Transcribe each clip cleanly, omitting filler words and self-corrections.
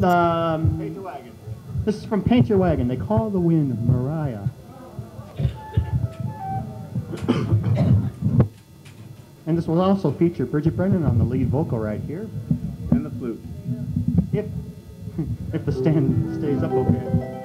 Paint Your Wagon. This is from Paint Your Wagon. They Call the Wind Mariah. And this will also feature Bridget Brennan on the lead vocal right here. And the flute. If the stand stays up okay.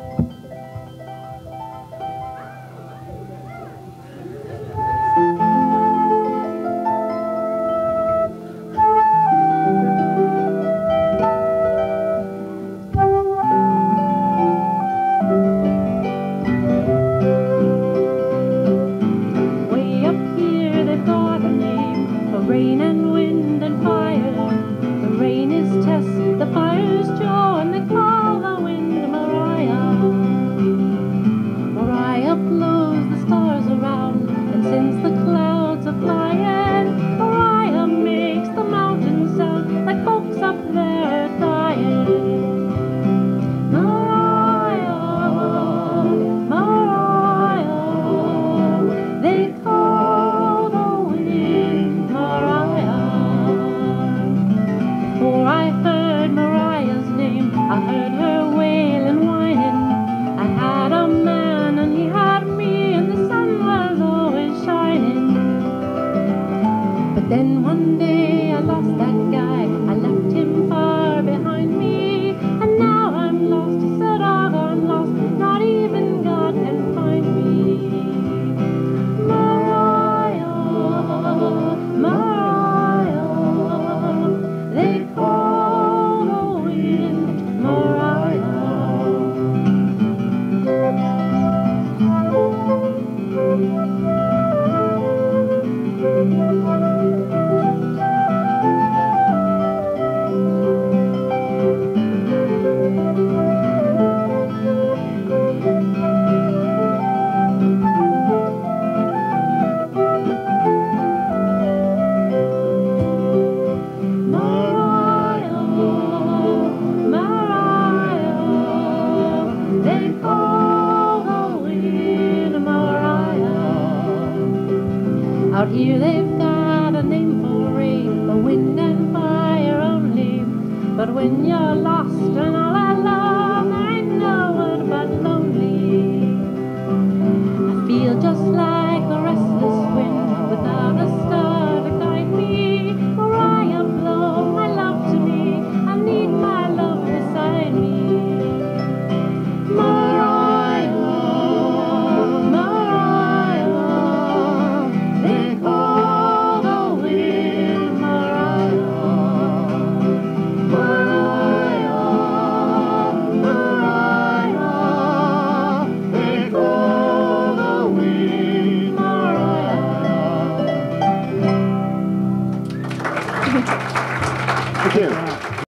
Out here they've got a name for rain, the wind and fire only. But when you're lost and all alone, there ain't no one but lonely. I feel just like a restless wind without a star to guide me. Mariah, blow my love to me, I need my love beside me. Thank you.